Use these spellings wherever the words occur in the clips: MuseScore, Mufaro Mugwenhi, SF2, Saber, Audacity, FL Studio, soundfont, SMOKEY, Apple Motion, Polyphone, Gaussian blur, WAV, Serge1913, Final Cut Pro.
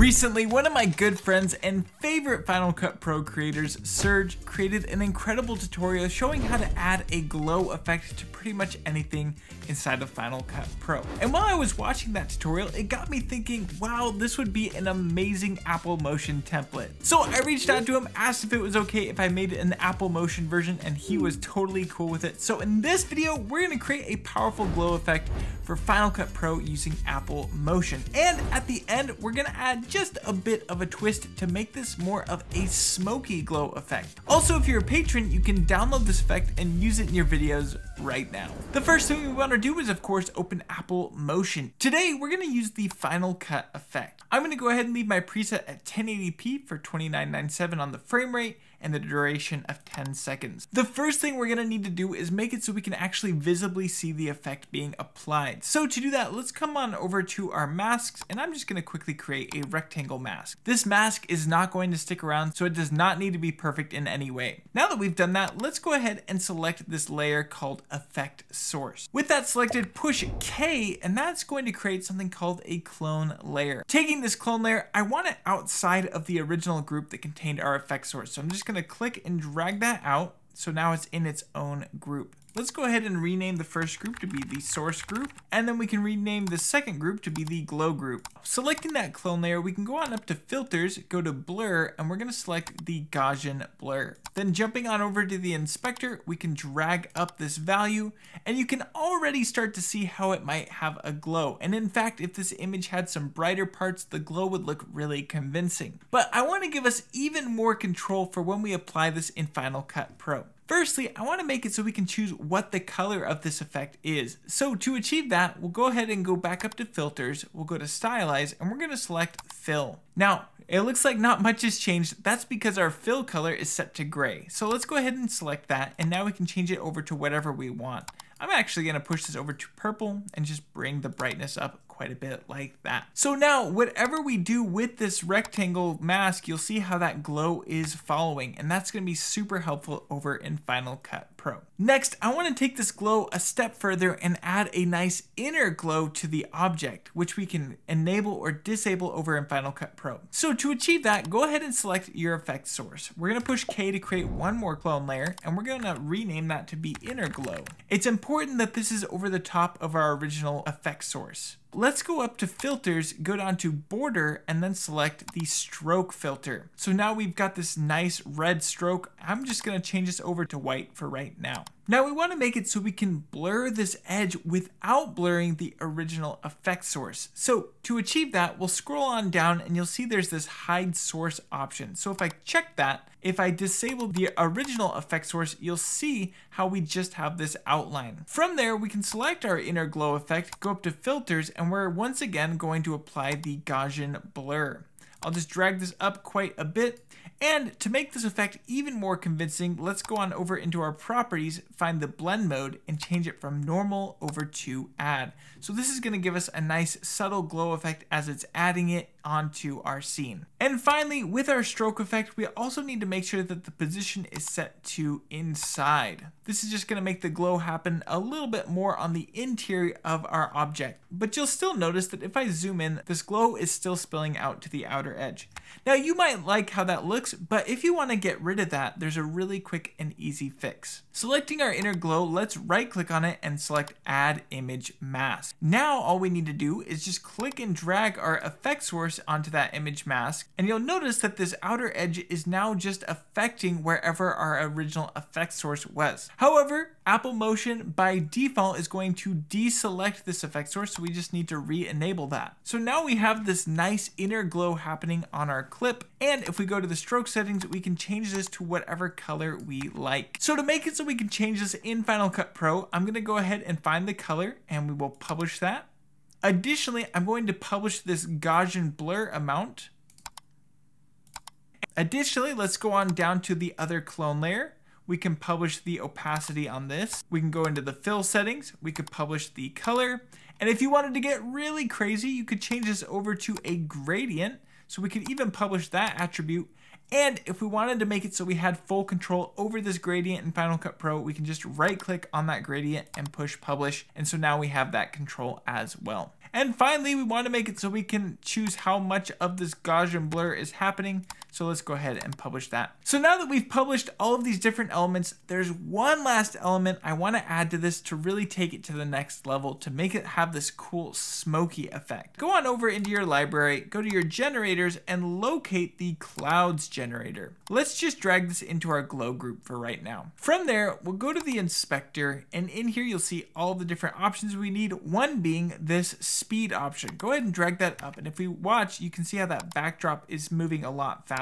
Recently, one of my good friends and favorite Final Cut Pro creators, Serge, created an incredible tutorial showing how to add a glow effect to pretty much anything inside of Final Cut Pro. And while I was watching that tutorial, it got me thinking, wow, this would be an amazing Apple Motion template. So I reached out to him, asked if it was okay if I made an Apple Motion version, and he was totally cool with it. So in this video, we're gonna create a powerful glow effect for Final Cut Pro using Apple Motion. And at the end, we're gonna add just a bit of a twist to make this more of a smoky glow effect. Also, if you're a patron, you can download this effect and use it in your videos right now. The first thing we wanna do is, of course, open Apple Motion. Today, we're gonna use the Final Cut effect. I'm gonna go ahead and leave my preset at 1080p for 2997 on the frame rate and the duration of 10 seconds. The first thing we're gonna need to do is make it so we can actually visibly see the effect being applied. So to do that, let's come on over to our masks, and I'm just gonna quickly create a rectangle mask. This mask is not going to stick around, so it does not need to be perfect in any way. Now that we've done that, let's go ahead and select this layer called Effect Source. With that selected, push K, and that's going to create something called a clone layer. Taking this clone layer, I want it outside of the original group that contained our effect source, so I'm just gonna click and drag that out. So now it's in its own group. Let's go ahead and rename the first group to be the source group, and then we can rename the second group to be the glow group. Selecting that clone layer, we can go on up to filters, go to blur, and we're gonna select the Gaussian blur. Then jumping on over to the inspector, we can drag up this value, and you can already start to see how it might have a glow. And in fact, if this image had some brighter parts, the glow would look really convincing. But I wanna give us even more control for when we apply this in Final Cut Pro. Firstly, I wanna make it so we can choose what the color of this effect is. So to achieve that, we'll go ahead and go back up to filters, we'll go to stylize, and we're gonna select fill. Now, it looks like not much has changed. That's because our fill color is set to gray. So let's go ahead and select that, and now we can change it over to whatever we want. I'm actually gonna push this over to purple and just bring the brightness up quite a bit like that. So now whatever we do with this rectangle mask, you'll see how that glow is following, and that's gonna be super helpful over in Final Cut Pro. Next, I wanna take this glow a step further and add a nice inner glow to the object, which we can enable or disable over in Final Cut Pro. So to achieve that, go ahead and select your effect source. We're gonna push K to create one more clone layer, and we're gonna rename that to be inner glow. It's important that this is over the top of our original effect source. Let's go up to filters, go down to border, and then select the stroke filter. So now we've got this nice red stroke. I'm just gonna change this over to white for right now. Now we wanna make it so we can blur this edge without blurring the original effect source. So to achieve that, we'll scroll on down and you'll see there's this hide source option. So if I check that, if I disable the original effect source, you'll see how we just have this outline. From there, we can select our inner glow effect, go up to filters, and we're once again going to apply the Gaussian blur. I'll just drag this up quite a bit. And to make this effect even more convincing, let's go on over into our properties, find the blend mode, and change it from normal over to add. So this is gonna give us a nice subtle glow effect as it's adding it onto our scene. And finally, with our stroke effect, we also need to make sure that the position is set to inside. This is just gonna make the glow happen a little bit more on the interior of our object. But you'll still notice that if I zoom in, this glow is still spilling out to the outer edge. Now you might like how that looks, but if you wanna get rid of that, there's a really quick and easy fix. Selecting our inner glow, let's right click on it and select Add Image Mask. Now all we need to do is just click and drag our effect source onto that image mask, and you'll notice that this outer edge is now just affecting wherever our original effect source was. However, Apple Motion by default is going to deselect this effect source, so we just need to re-enable that. So now we have this nice inner glow happening on our clip, and if we go to the stroke settings, we can change this to whatever color we like. So to make it so we can change this in Final Cut Pro, I'm gonna go ahead and find the color, and we will publish that. Additionally, I'm going to publish this Gaussian blur amount. Additionally, let's go on down to the other clone layer. We can publish the opacity on this. We can go into the fill settings. We could publish the color. And if you wanted to get really crazy, you could change this over to a gradient. So we could even publish that attribute. And if we wanted to make it so we had full control over this gradient in Final Cut Pro, we can just right click on that gradient and push publish. And so now we have that control as well. And finally, we want to make it so we can choose how much of this Gaussian blur is happening. So let's go ahead and publish that. So now that we've published all of these different elements, there's one last element I want to add to this to really take it to the next level, to make it have this cool smoky effect. Go on over into your library, go to your generators, and locate the clouds generator. Let's just drag this into our glow group for right now. From there, we'll go to the inspector, and in here you'll see all the different options we need, one being this speed option. Go ahead and drag that up, and if we watch, you can see how that backdrop is moving a lot faster.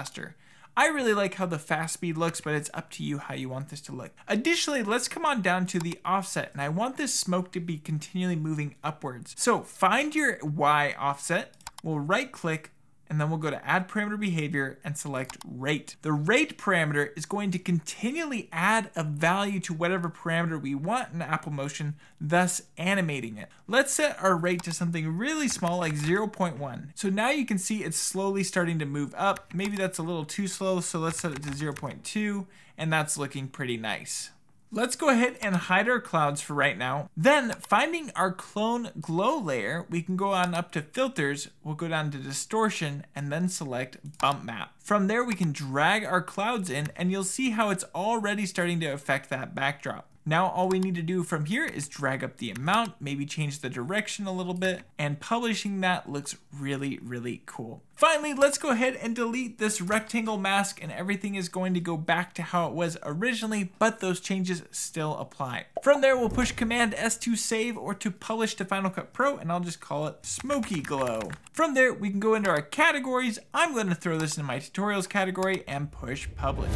I really like how the fast speed looks, but it's up to you how you want this to look. Additionally, let's come on down to the offset, and I want this smoke to be continually moving upwards. So find your Y offset, we'll right click, and then we'll go to add parameter behavior and select rate. The rate parameter is going to continually add a value to whatever parameter we want in Apple Motion, thus animating it. Let's set our rate to something really small like 0.1. So now you can see it's slowly starting to move up. Maybe that's a little too slow, so let's set it to 0.2, and that's looking pretty nice. Let's go ahead and hide our clouds for right now. Then, finding our clone glow layer, we can go on up to filters, we'll go down to distortion, and then select bump map. From there, we can drag our clouds in, and you'll see how it's already starting to affect that backdrop. Now, all we need to do from here is drag up the amount, maybe change the direction a little bit, and publishing that looks really, really cool. Finally, let's go ahead and delete this rectangle mask, and everything is going to go back to how it was originally, but those changes still apply. From there, we'll push Command S to save or to publish to Final Cut Pro, and I'll just call it Smoky Glow. From there, we can go into our categories. I'm going to throw this in my tutorials category and push publish.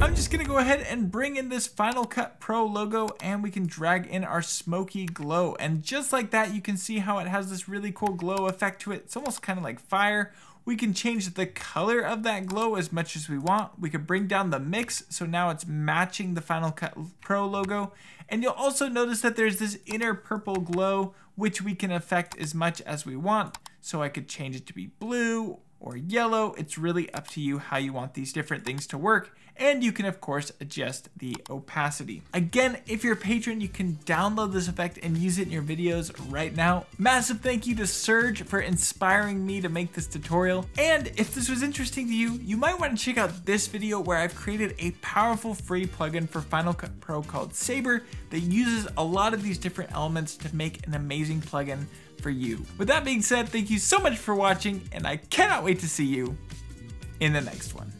I'm just going to go ahead and bring in this Final Cut Pro logo, and we can drag in our smoky glow. And just like that, you can see how it has this really cool glow effect to it. It's almost kind of like fire. We can change the color of that glow as much as we want. We can bring down the mix, so now it's matching the Final Cut Pro logo. And you'll also notice that there's this inner purple glow, which we can affect as much as we want. So I could change it to be blue or yellow. It's really up to you how you want these different things to work. And you can, of course, adjust the opacity. Again, if you're a patron, you can download this effect and use it in your videos right now. Massive thank you to Serge for inspiring me to make this tutorial. And if this was interesting to you, you might want to check out this video where I've created a powerful free plugin for Final Cut Pro called Saber that uses a lot of these different elements to make an amazing plugin for you. With that being said, thank you so much for watching, and I cannot wait to see you in the next one.